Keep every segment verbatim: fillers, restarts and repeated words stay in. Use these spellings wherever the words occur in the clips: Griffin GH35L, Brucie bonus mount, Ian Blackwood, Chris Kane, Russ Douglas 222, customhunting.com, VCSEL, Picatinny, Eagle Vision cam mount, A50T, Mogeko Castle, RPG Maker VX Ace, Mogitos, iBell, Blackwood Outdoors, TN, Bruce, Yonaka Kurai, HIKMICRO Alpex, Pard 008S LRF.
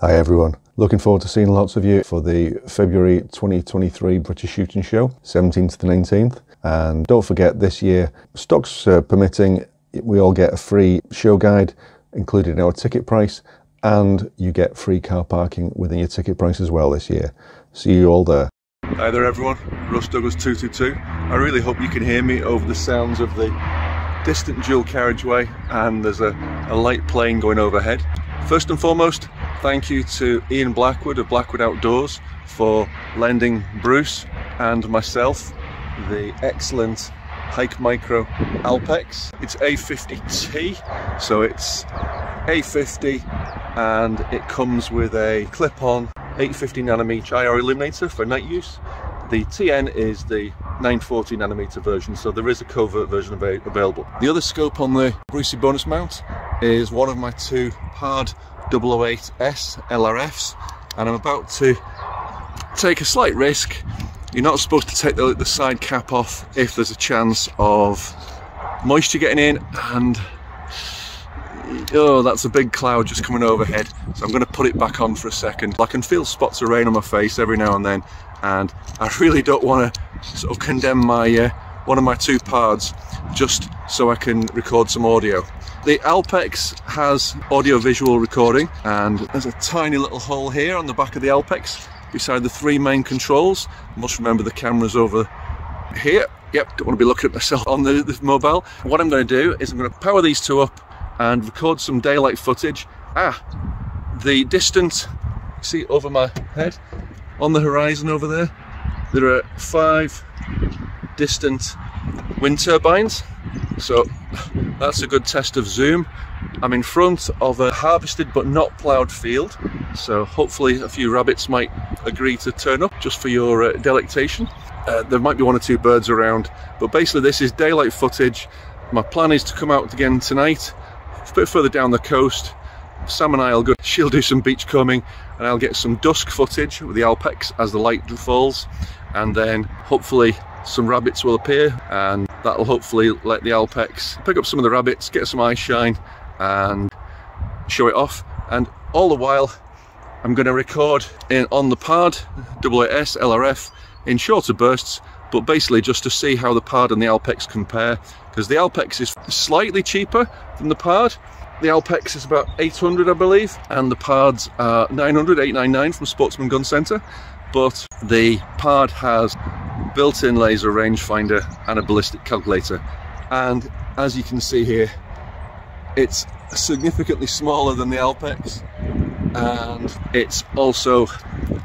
Hi everyone, looking forward to seeing lots of you for the February twenty twenty-three British Shooting Show, seventeenth to the nineteenth. And don't forget, this year, stocks uh, permitting, we all get a free show guide included in our ticket price, and you get free car parking within your ticket price as well this year. See you all there. Hi there everyone, Russ Douglas two two two. I really hope you can hear me over the sounds of the distant dual carriageway, and there's a, a light plane going overhead. First and foremost, thank you to Ian Blackwood of Blackwood Outdoors for lending Bruce and myself the excellent HIKMICRO Alpex. It's A fifty T, so it's A fifty, and it comes with a clip-on eight fifty nanometer I R illuminator for night use. The T N is the nine forty nanometer version, so there is a covert version av available. The other scope on the Brucie bonus mount is one of my two Pard double oh eight S L R Fs, and I'm about to take a slight risk. You're not supposed to take the, the side cap off if there's a chance of moisture getting in, and oh, that's a big cloud just coming overhead. So I'm going to put it back on for a second. I can feel spots of rain on my face every now and then, and I really don't want to sort of condemn my uh, one of my two pards just so I can record some audio. The Alpex has audio-visual recording, and there's a tiny little hole here on the back of the Alpex beside the three main controls. I must remember the camera's over here. Yep, don't want to be looking at myself on the, the mobile. What I'm going to do is I'm going to power these two up and record some daylight footage. Ah, the distant, see over my head, on the horizon over there, there are five distant wind turbines. So that's a good test of zoom. I'm in front of a harvested but not ploughed field, so hopefully a few rabbits might agree to turn up just for your uh, delectation. Uh, there might be one or two birds around, but basically this is daylight footage. My plan is to come out again tonight, a bit further down the coast. Sam and I will go, she'll do some beachcombing, and I'll get some dusk footage with the Alpex as the light falls, and then hopefully some rabbits will appear, and that'll hopefully let the Alpex pick up some of the rabbits, get some eye shine and show it off. And all the while I'm going to record in on the Pard double oh eight S L R F in shorter bursts, but basically just to see how the Pard and the Alpex compare, because the Alpex is slightly cheaper than the Pard. The Alpex is about eight hundred I believe, and the Pards are nine hundred, eight ninety-nine from Sportsman Gun Centre, but the Pard has built-in laser rangefinder and a ballistic calculator, and as you can see here, it's significantly smaller than the Alpex, and it's also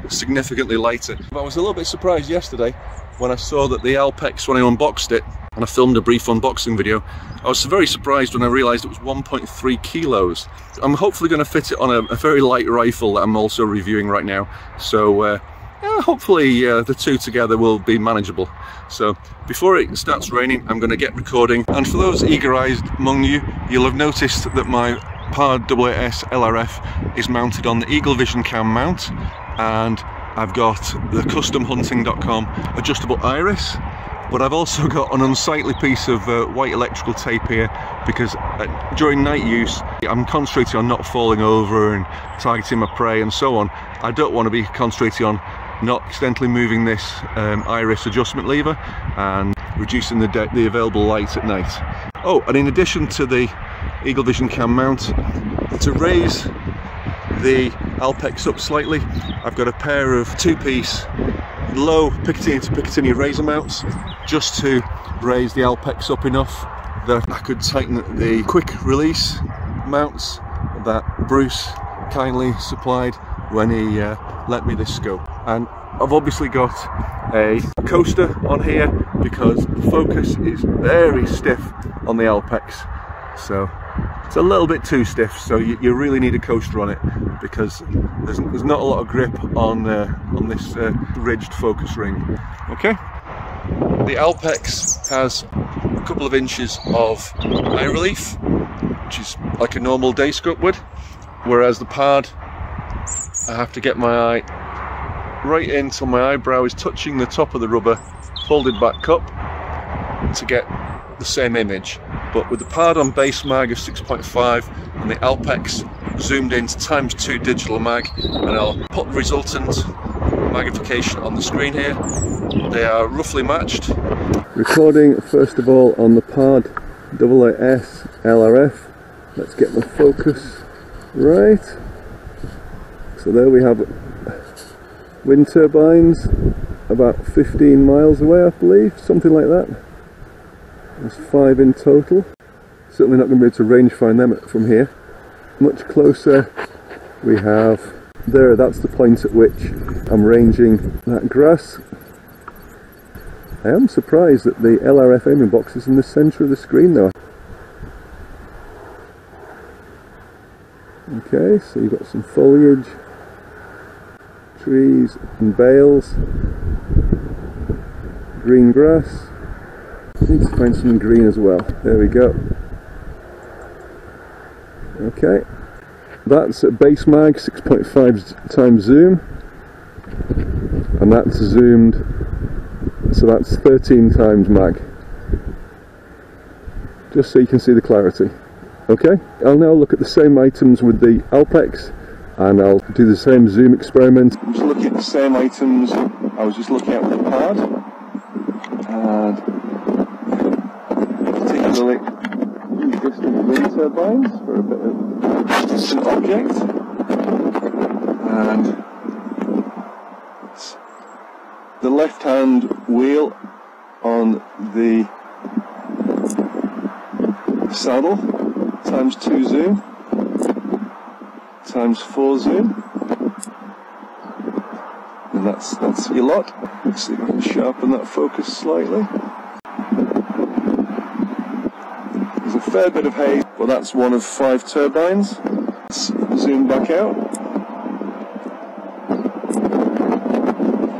significantly lighter. I was a little bit surprised yesterday when I saw that the Alpex, when I unboxed it, and I filmed a brief unboxing video, I was very surprised when I realised it was one point three kilos. I'm hopefully going to fit it on a, a very light rifle that I'm also reviewing right now, so uh, Uh, hopefully uh, the two together will be manageable. So before it starts raining, I'm going to get recording. And for those eager-eyed among you, you'll have noticed that my Pard double oh eight S L R F is mounted on the Eagle Vision cam mount, and I've got the custom hunting dot com adjustable iris, but I've also got an unsightly piece of uh, white electrical tape here, because uh, during night use I'm concentrating on not falling over and targeting my prey and so on. I don't want to be concentrating on not accidentally moving this um, iris adjustment lever and reducing the, the available light at night. Oh, and in addition to the Eagle Vision cam mount, to raise the Alpex up slightly, I've got a pair of two-piece low Picatinny to Picatinny razor mounts, just to raise the Alpex up enough that I could tighten the quick release mounts that Bruce kindly supplied when he uh, lent me this scope. And I've obviously got a coaster on here because the focus is very stiff on the Alpex, so it's a little bit too stiff, so you, you really need a coaster on it, because there's, there's not a lot of grip on, uh, on this uh, ridged focus ring. Okay, the Alpex has a couple of inches of eye relief, which is like a normal day scope would, whereas the Pard, I have to get my eye right in till my eyebrow is touching the top of the rubber, folded back up to get the same image, but with the Pard on base mag of six point five and the Alpex zoomed in to times two digital mag, and I'll put the resultant magnification on the screen here. They are roughly matched. Recording first of all on the Pard double oh eight S L R F. Let's get my focus right. So there we have wind turbines about fifteen miles away, I believe, something like that. There's five in total. Certainly not going to be able to range find them from here. Much closer we have there, that's the point at which I'm ranging that grass. I am surprised that the L R F aiming box is in the centre of the screen though. Okay, so you've got some foliage, trees and bales, green grass. I need to find some green as well. There we go. Okay, that's at base mag six point five times zoom, and that's zoomed, so that's thirteen times mag, just so you can see the clarity. Okay, I'll now look at the same items with the Alpex and I'll do the same zoom experiment. I'm just looking at the same items I was just looking at with the Pard, and particularly distant wind turbines for a bit of a distant object, and the left hand wheel on the saddle times two zoom times four zoom, and that's that's your lot. Let's see if I can sharpen that focus slightly. A fair bit of haze, but that's one of five turbines. Let's zoom back out.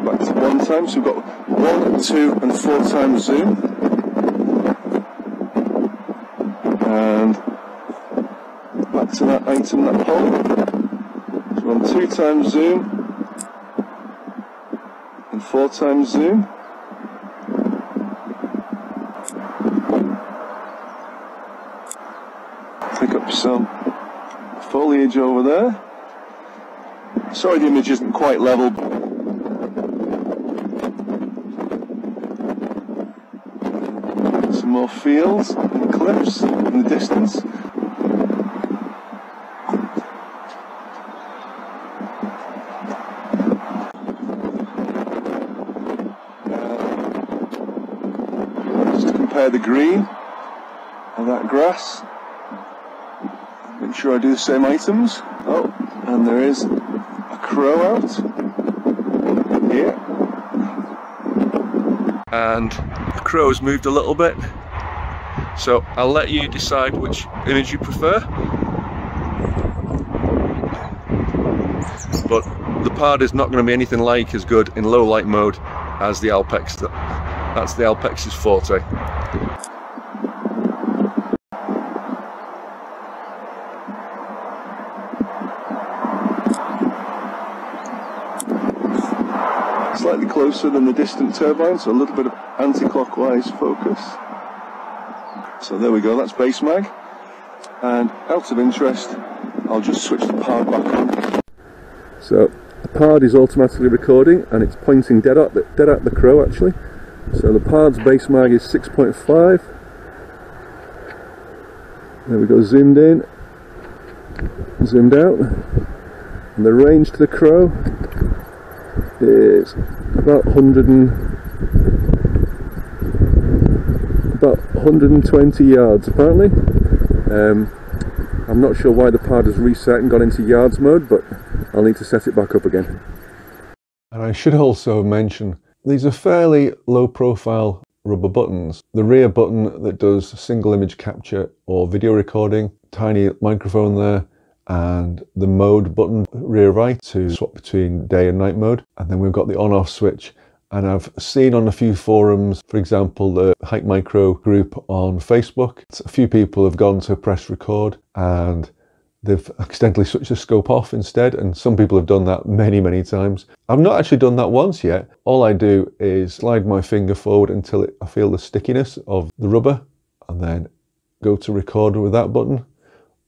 Back to one time, so we've got one, two, and four times zoom. And back to that item, that pole. So we're on two times zoom, and four times zoom. Pick up some foliage over there. Sorry the image isn't quite level. Some more fields and cliffs in the distance. Uh, just to compare the green and that grass. Make sure I do the same items. Oh, and there is a crow out here. And the crow has moved a little bit. So I'll let you decide which image you prefer. But the Pard is not going to be anything like as good in low light mode as the Alpex. That's the Alpex's forte. Slightly closer than the distant turbine, so a little bit of anti-clockwise focus. So there we go, that's base mag. And out of interest, I'll just switch the Pard back on. So the Pard is automatically recording and it's pointing dead at the, dead at the crow actually. So the Pard's base mag is six point five. There we go, zoomed in, zoomed out. And the range to the crow is about one hundred and about one hundred and twenty yards apparently. Um, I'm not sure why the Pard has reset and gone into yards mode, but I'll need to set it back up again. And I should also mention these are fairly low profile rubber buttons. The rear button that does single image capture or video recording, tiny microphone there, and the mode button rear right to swap between day and night mode, and then we've got the on-off switch. And I've seen on a few forums, for example the HIKMICRO group on Facebook, a few people have gone to press record and they've accidentally switched the scope off instead, and some people have done that many, many times. I've not actually done that once yet. All I do is slide my finger forward until it, I feel the stickiness of the rubber, and then go to record with that button,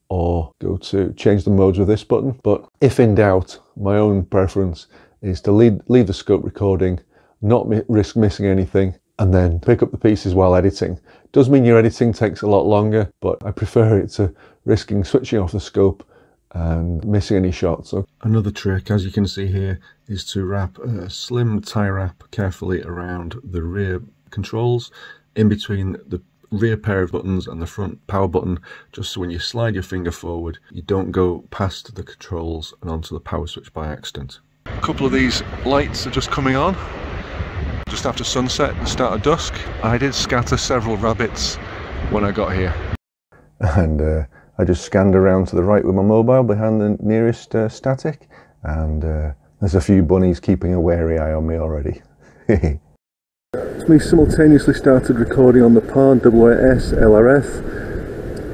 or go to change the modes with this button. But if in doubt, my own preference is to leave, leave the scope recording, not mi- risk missing anything, and then pick up the pieces while editing. Does mean your editing takes a lot longer, but I prefer it to risking switching off the scope and missing any shots. So another trick, as you can see here, is to wrap a slim tie wrap carefully around the rear controls, in between the rear pair of buttons and the front power button, just so when you slide your finger forward, you don't go past the controls and onto the power switch by accident. A couple of these lights are just coming on, just after sunset and start of dusk. I did scatter several rabbits when I got here. And uh, I just scanned around to the right with my mobile behind the nearest uh, static, and uh, there's a few bunnies keeping a wary eye on me already. We simultaneously started recording on the Pard double oh eight S L R F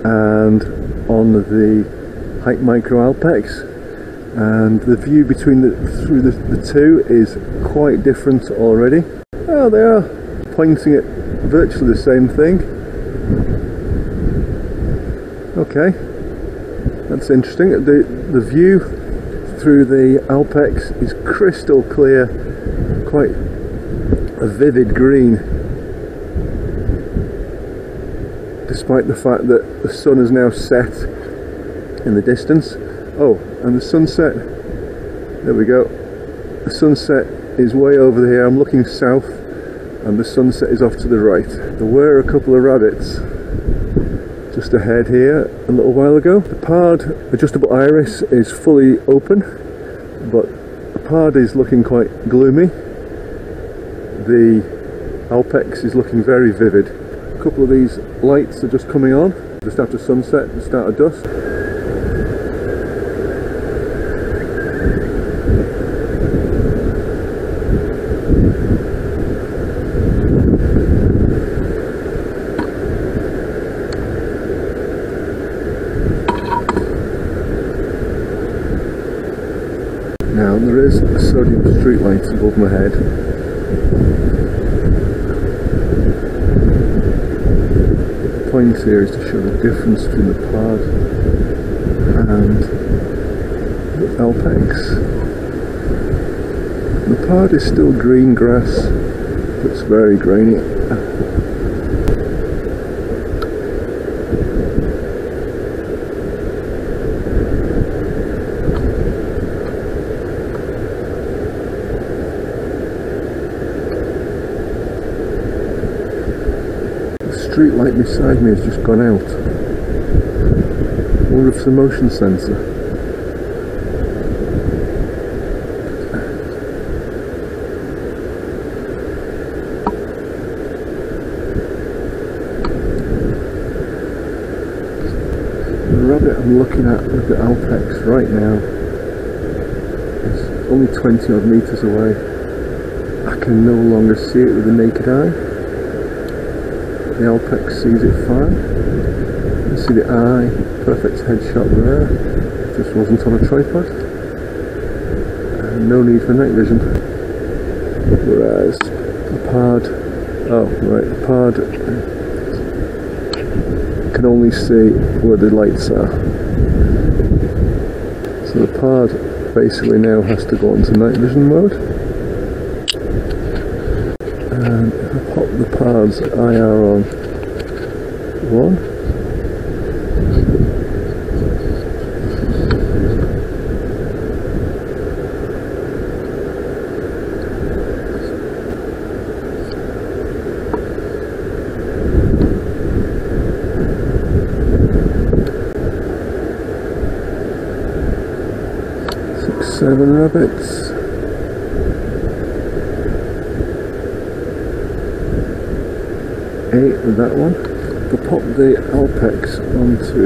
and on the HIKMICRO Alpex, and the view between the through the, the two is quite different already. Oh, they are pointing at virtually the same thing. Okay, that's interesting. The the view through the Alpex is crystal clear, quite a vivid green, despite the fact that the sun is now set in the distance. Oh, and the sunset, there we go, the sunset is way over here. I'm looking south and the sunset is off to the right. There were a couple of rabbits just ahead here a little while ago. The Pard adjustable iris is fully open, but the Pard is looking quite gloomy. The Alpex is looking very vivid. A couple of these lights are just coming on, just after sunset and start of dusk. Now there is a sodium streetlight above my head. The point here is to show the difference between the Pard and the Alpex. The Pard is still green grass, but it's very grainy. The street light beside me has just gone out. I wonder if it's a motion sensor. The rabbit I'm looking at with the Alpex right now is only twenty odd meters away. I can no longer see it with the naked eye. The Alpex sees it fine. You see the eye, perfect headshot there. Just wasn't on a tripod. And no need for night vision. Whereas the Pard, oh right, the Pard can only see where the lights are. So the Pard basically now has to go into night vision mode. And pop the Pard's I R on one. Six, seven rabbits. Eight with that one. We'll pop the Alpex onto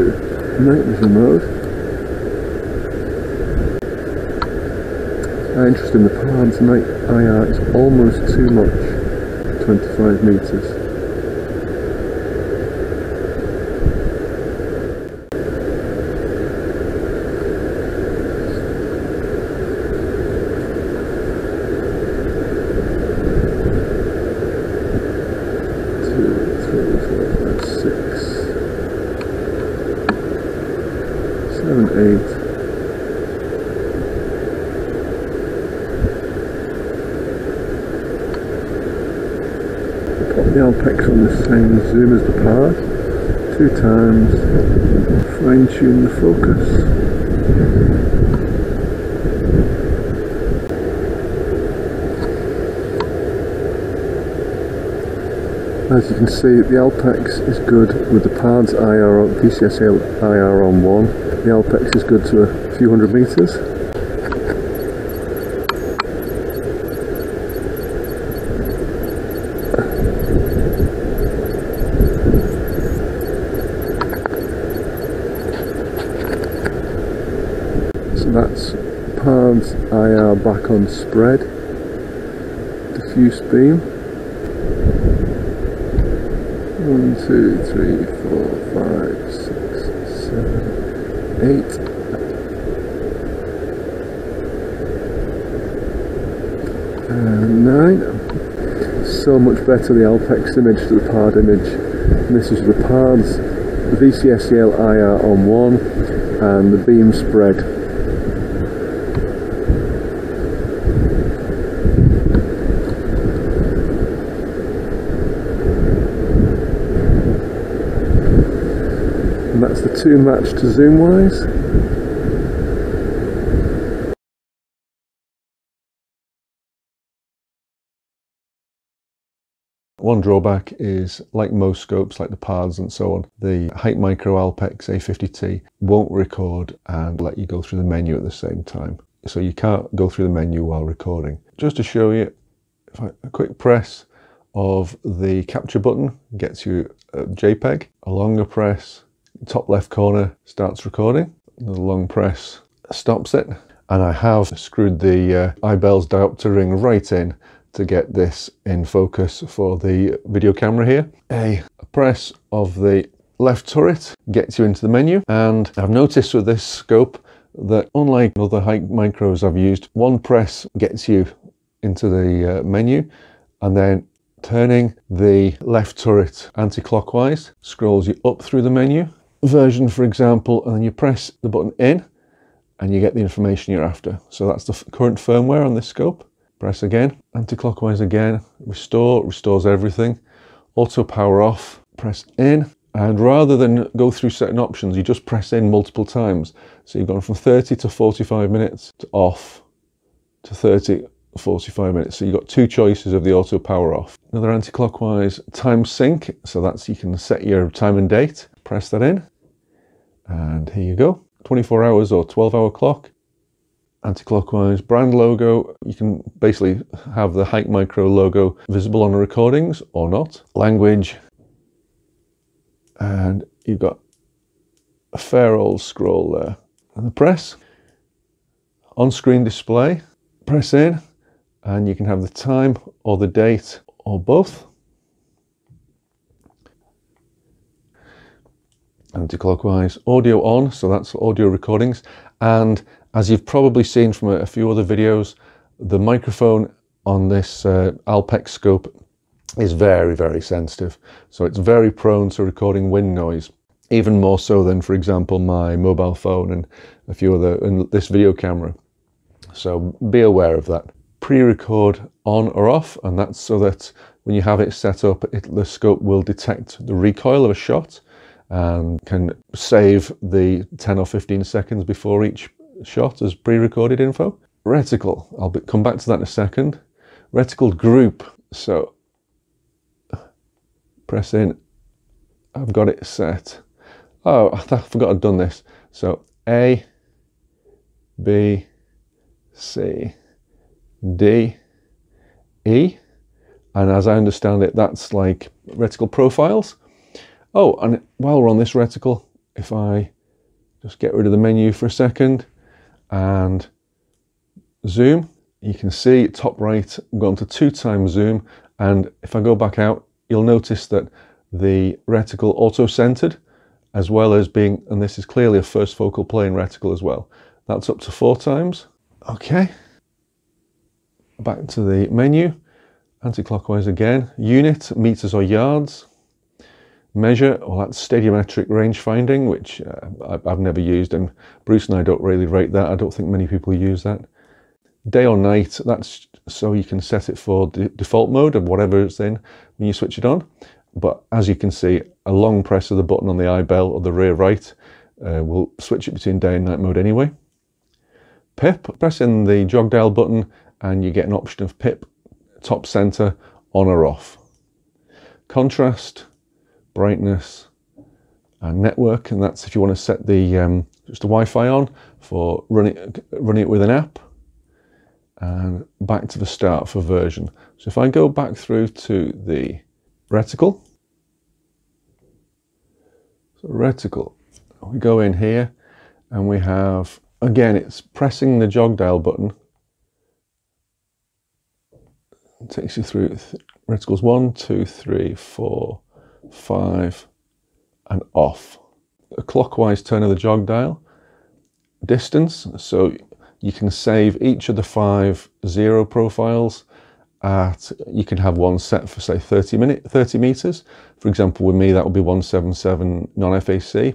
night vision mode. Ah, interesting, the Pard's night I R is almost too much, twenty-five meters. seven, eight. Pop the Alpex on the same zoom as the Pard, two times, fine tune the focus. As you can see, the Alpex is good with the Pard's I R on, V C S E L I R on one. The Alpex is good to a few hundred meters. So that's Pard's I R back on spread, diffuse beam. One, two, three, four, five, six, seven, eight. And nine. So much better the Alpex image to the Pard image. And this is the Pard's the V C S E L I R on one and the beam spread. And that's the two match to zoom wise. One drawback is, like most scopes, like the Pards and so on, the HIKMICRO Alpex A fifty T won't record and let you go through the menu at the same time. So you can't go through the menu while recording. Just to show you, if I, a quick press of the capture button gets you a JPEG, a longer press, top left corner starts recording, the long press stops it, and I have screwed the uh, iBell's diopter ring right in to get this in focus for the video camera here. A press of the left turret gets you into the menu, and I've noticed with this scope that unlike other HIKMICROs I've used, one press gets you into the uh, menu, and then turning the left turret anti-clockwise scrolls you up through the menu version, for example, and then you press the button in and you get the information you're after. So that's the current firmware on this scope. Press again, anti-clockwise again, restore, restores everything, auto power off, press in, and rather than go through certain options, you just press in multiple times. So you've gone from thirty to forty-five minutes to off to thirty, forty-five minutes. So you've got two choices of the auto power off. Another anti-clockwise time sync, so that's you can set your time and date. Press that in, and here you go. twenty-four hours or twelve hour clock, anti-clockwise brand logo. You can basically have the HIKMICRO logo visible on the recordings or not. Language, and you've got a fair old scroll there. And the press, on-screen display, press in, and you can have the time or the date or both. Anti-clockwise, audio on, so that's audio recordings, and as you've probably seen from a few other videos, the microphone on this uh, Alpex scope is very very sensitive, so it's very prone to recording wind noise, even more so than, for example, my mobile phone and a few other, and this video camera, so be aware of that. Pre-record on or off, and that's so that when you have it set up, it, the scope will detect the recoil of a shot and can save the ten or fifteen seconds before each shot as pre-recorded info. Reticle, I'll be, come back to that in a second. Reticle group, so press in, I've got it set. Oh, I, I forgot I'd done this. So A, B, C, D, E, and as I understand it, that's like reticle profiles. Oh, and while we're on this reticle, if I just get rid of the menu for a second and zoom, you can see top right, I've gone to two times zoom. And if I go back out, you'll notice that the reticle auto-centered, as well as being, and this is clearly a first focal plane reticle as well. That's up to four times. Okay, back to the menu, anti-clockwise again, unit, meters or yards. measure, all that steadiometric range finding, which uh, I've never used, and Bruce and I don't really rate that. I don't think many people use that. Day or night, that's so you can set it for the default mode of whatever it's in when you switch it on. But as you can see, a long press of the button on the eye bell or the rear right uh, will switch it between day and night mode anyway. Pip, pressing the jog dial button and you get an option of pip, top center, on or off. Contrast, brightness and network, and that's if you want to set the um, just the Wi-Fi on for running running it with an app. And back to the start for version. So if I go back through to the reticle, so reticle, we go in here and we have, again, it's pressing the jog dial button. It takes you through th reticles one, two, three, four, five, and off. A clockwise turn of the jog dial. Distance, so you can save each of the five zero profiles at, you can have one set for say thirty minute, thirty meters. For example, with me, that would be one seventy-seven non-F A C.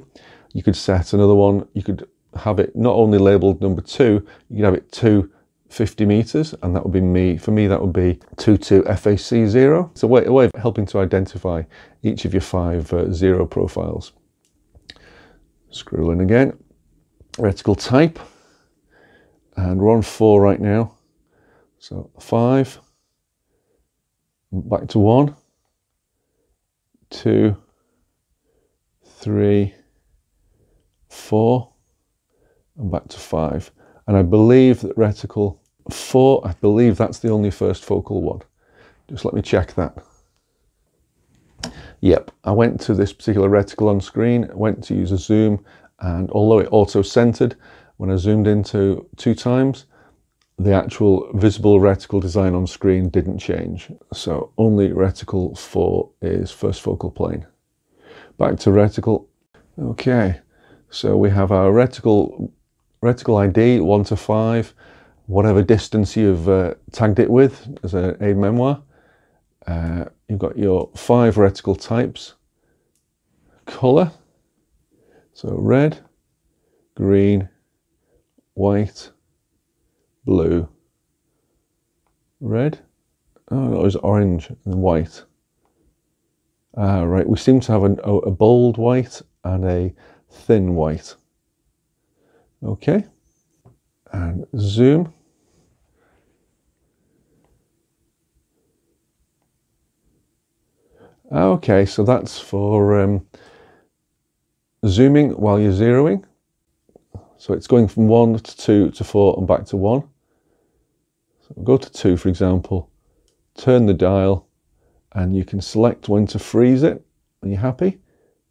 You could set another one. You could have it not only labeled number two, you could have it two fifty meters, and that would be me. For me, that would be twenty-two F A C zero. It's a way, a way of helping to identify each of your five uh, zero profiles. Scroll in again, reticle type. And we're on four right now, so five, back to one, two, three, four, and back to five. And I believe that reticle four, I believe that's the only first focal one. Just let me check that. Yep, I went to this particular reticle on screen, went to use a zoom, and although it auto-centered, when I zoomed into two times, the actual visible reticle design on screen didn't change. So only reticle four is first focal plane. Back to reticle. Okay, so we have our reticle reticle I D, one to five, whatever distance you've uh, tagged it with as an aid memoir. Uh, you've got your five reticle types. Color, so red, green, white, blue, red, oh, it was orange and white. Ah, right, we seem to have an, a bold white and a thin white. Okay, and zoom. Okay, so that's for um, zooming while you're zeroing. So it's going from one to two to four and back to one. So go to two, for example, turn the dial and you can select when to freeze it. When you're happy,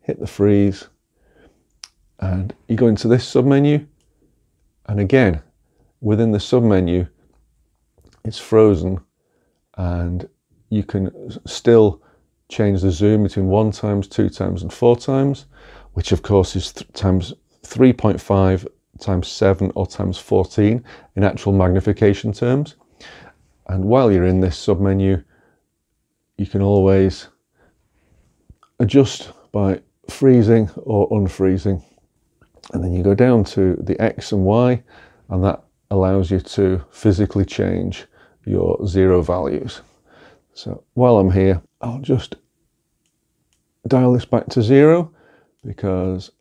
hit the freeze and you go into this submenu. And again, within the submenu, it's frozen and you can still change the zoom between one times, two times and four times, which of course is th times three point five times seven or times fourteen in actual magnification terms. And while you're in this submenu, you can always adjust by freezing or unfreezing. And then you go down to the X and Y, and that allows you to physically change your zero values. So while I'm here, I'll just dial this back to zero, because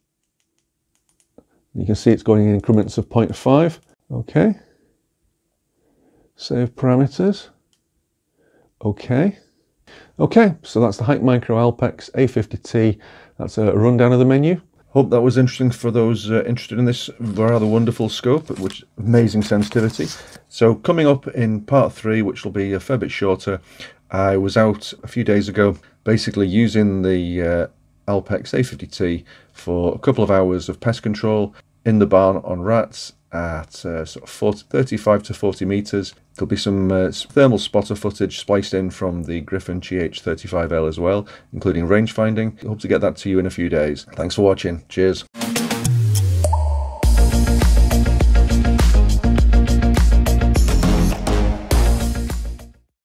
you can see it's going in increments of zero point five. Okay. Save parameters. Okay. Okay, so that's the HIKMICRO Alpex A fifty T. That's a rundown of the menu. Hope that was interesting for those uh, interested in this rather wonderful scope, which amazing sensitivity. So coming up in part three, which will be a fair bit shorter, I was out a few days ago basically using the uh, Alpex A fifty T for a couple of hours of pest control in the barn on rats at uh, sort of forty, thirty-five to forty meters. There'll be some uh, thermal spotter footage spliced in from the Griffin G H thirty-five L as well, including range finding. Hope to get that to you in a few days. Thanks for watching. Cheers.